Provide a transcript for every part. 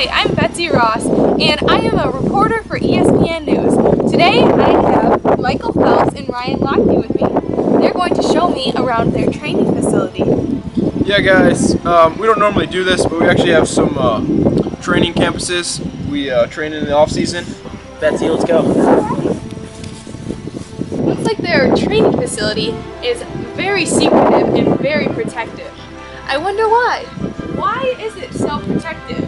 Hi, I'm Betsy Ross, and I am a reporter for ESPN News. Today I have Michael Phelps and Ryan Lochte with me. They're going to show me around their training facility. Yeah guys, we don't normally do this, but we actually have some training campuses. We train in the off-season. Betsy, let's go. Looks like their training facility is very secretive and very protective. I wonder why. Why is it so protective?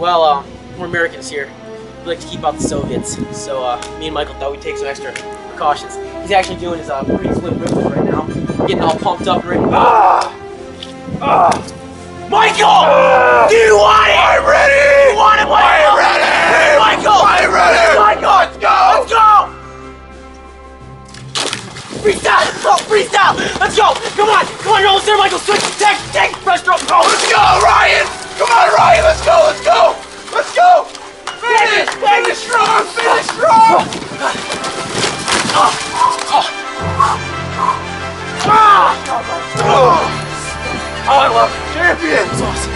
Well, we're Americans here. We like to keep out the Soviets, so me and Michael thought we'd take some extra precautions. He's actually doing his pretty swim ritual right now. Getting all pumped up and ready. Michael! Do you want it? I'm ready! Do you want it, Michael? I'm ready! Michael! I'm ready! Michael! Let's go! Let's go! Freestyle! Bro, freestyle! Let's go! Come on! Come on, you're almost there, Michael! Switch! Take! Fresh throw! Go! Let's go, Ryan! Come on, Ryan! Let's go! Let's go! Let's go! Finish! Finish strong! Finish strong! Oh, I love it. Champion! That's awesome.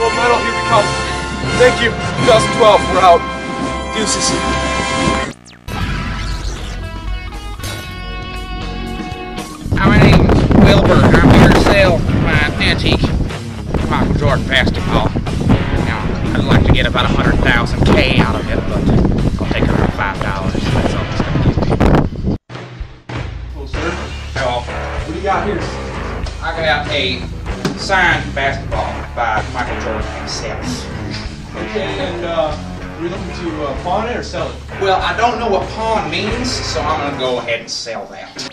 Gold medal, here we come. Thank you. 2012, we're out. Deuces. Hi, my name's Wilbur. I'm here to sell my antique Michael Jordan basketball. I'd like to get about 100,000 K out of it, but I'll take around $5. That's all it's going to give me. Hello, sir. Hello. What do you got here? I got a signed basketball by Michael Jordan himself. Okay, and are you looking to pawn it or sell it? Well, I don't know what pawn means, so I'm going to go ahead and sell that.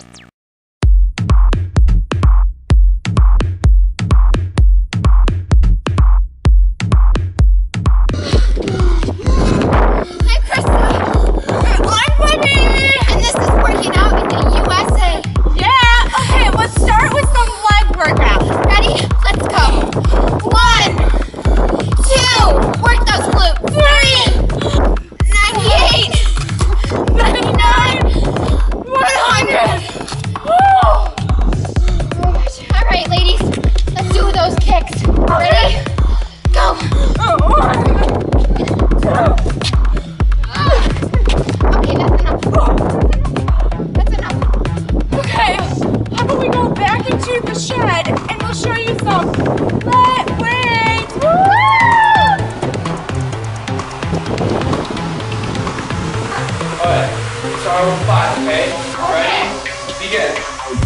Okay? Alright? Begin.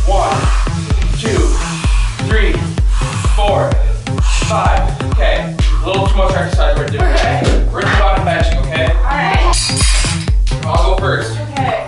1, 2, 3, 4, 5. Okay. A little too much exercise right there. Okay. We're just bottom benching, okay? Alright. I'll go first. Okay.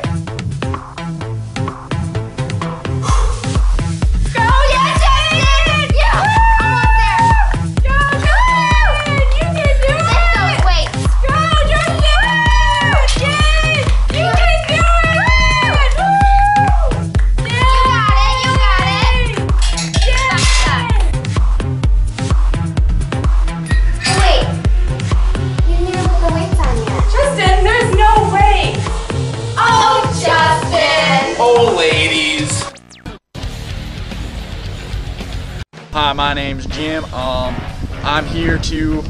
Hi, my name's Jim. I'm here to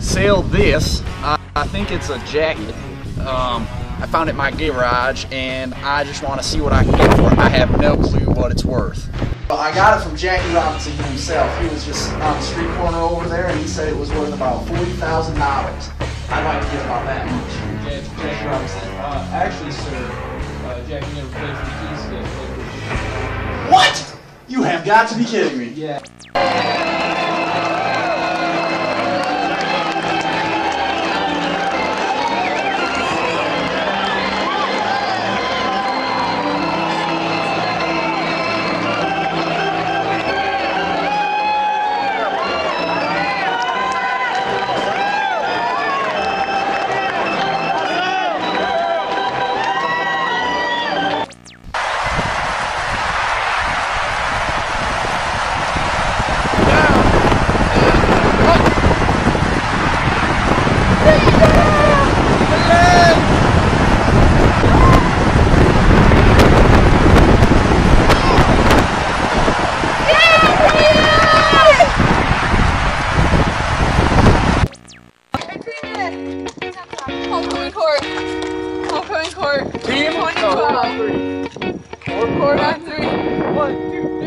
sell this. I think it's a jacket. I found it in my garage, and I just want to see what I can get for it. I have no clue what it's worth. Well, I got it from Jackie Robinson himself. He was just on the street corner over there, and he said it was worth about $40,000. I'd like to get about that much. Jackie Robinson. Actually, sir, Jackie never played for the Keys today. What? You have got to be kidding me. Yeah. Yeah. Homecoming court. Homecoming court. Team 2012. Court on three. 1, 2, 3.